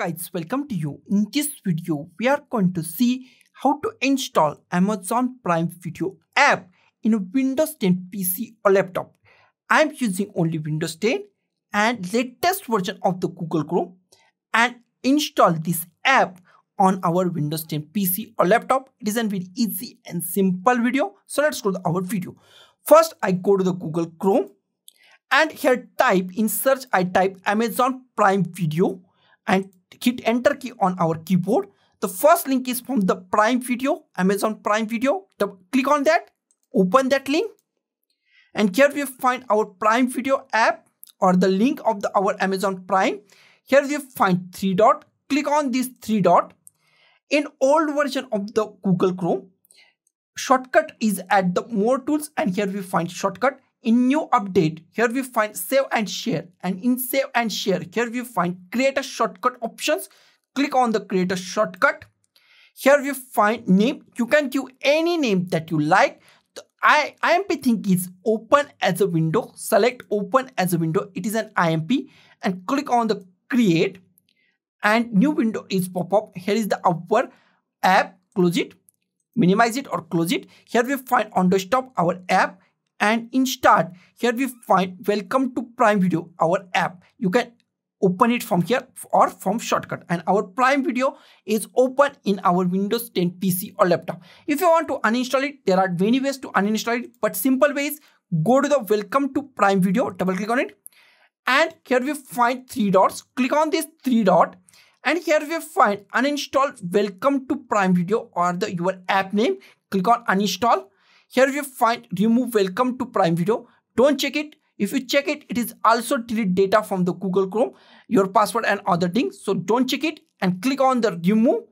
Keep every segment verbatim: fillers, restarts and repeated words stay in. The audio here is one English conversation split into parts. Guys, welcome to you. In this video, we are going to see how to install Amazon Prime Video app in a Windows ten P C or laptop. I am using only Windows ten and latest version of the Google Chrome and install this app on our Windows ten P C or laptop. It is a very easy and simple video. So let's go to our video. First, I go to the Google Chrome and here type in search, I type Amazon Prime Video and hit enter key on our keyboard. The first link is from the Prime Video, Amazon Prime Video. Click on that, open that link. And here we find our Prime Video app or the link of the, our Amazon Prime. Here we find three dot, click on this three dot. In old version of the Google Chrome, shortcut is at the more tools and here we find shortcut. In new update, here we find save and share, and in save and share, here we find create a shortcut options. Click on the create a shortcut. Here we find name. You can give any name that you like. The I M P thing is open as a window. Select open as a window. It is an I M P and click on the create and new window is pop up. Here is the our app. Close it, minimize it or close it. Here we find on desktop our app. And in start, here we find welcome to Prime Video, our app. You can open it from here or from shortcut. And our Prime Video is open in our Windows ten P C or laptop. If you want to uninstall it, there are many ways to uninstall it. But simple ways, go to the welcome to Prime Video, double click on it. And here we find three dots. Click on this three dot. And here we find uninstall welcome to Prime Video or the your app name. Click on uninstall. Here you find remove welcome to Prime Video. Don't check it. If you check it, it is also delete data from the Google Chrome, your password and other things. So don't check it and click on the remove.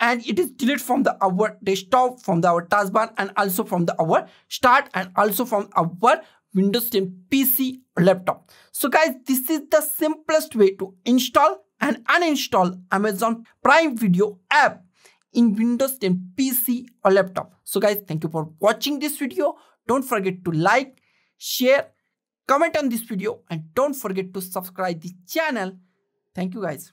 And it is delete from the our desktop, from the our taskbar and also from the our start and also from our Windows ten P C laptop. So guys, this is the simplest way to install and uninstall Amazon Prime Video app in Windows ten P C or laptop. So guys, thank you for watching this video. Don't forget to like, share, comment on this video and don't forget to subscribe the channel. Thank you guys.